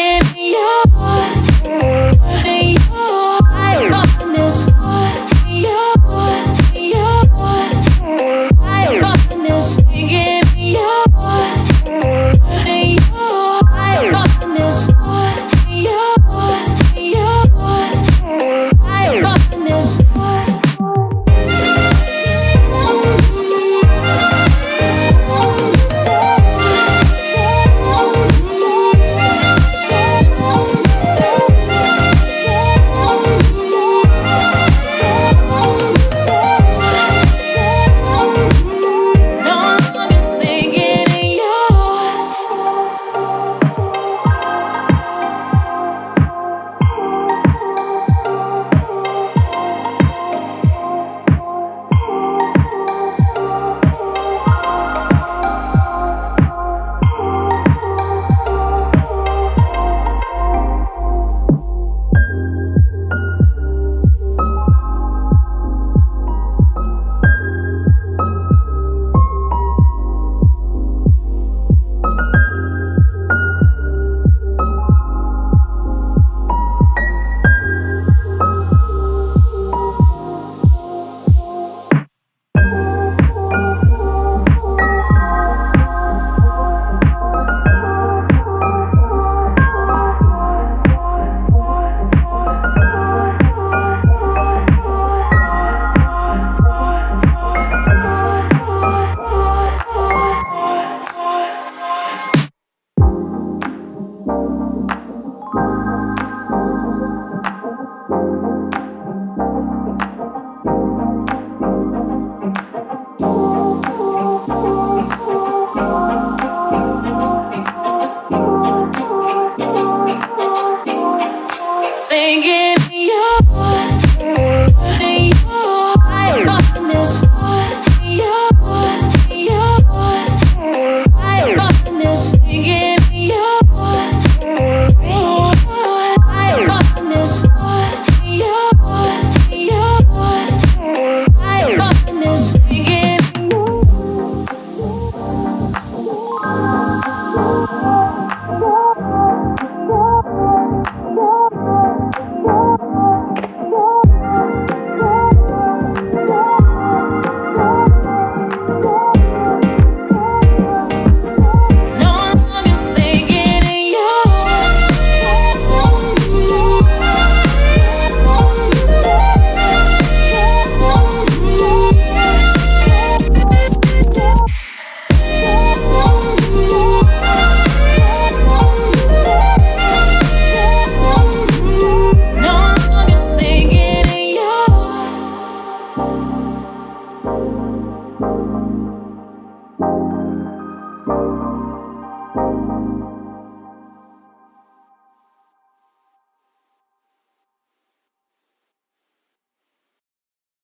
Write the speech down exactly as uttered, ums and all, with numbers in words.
give me your heart.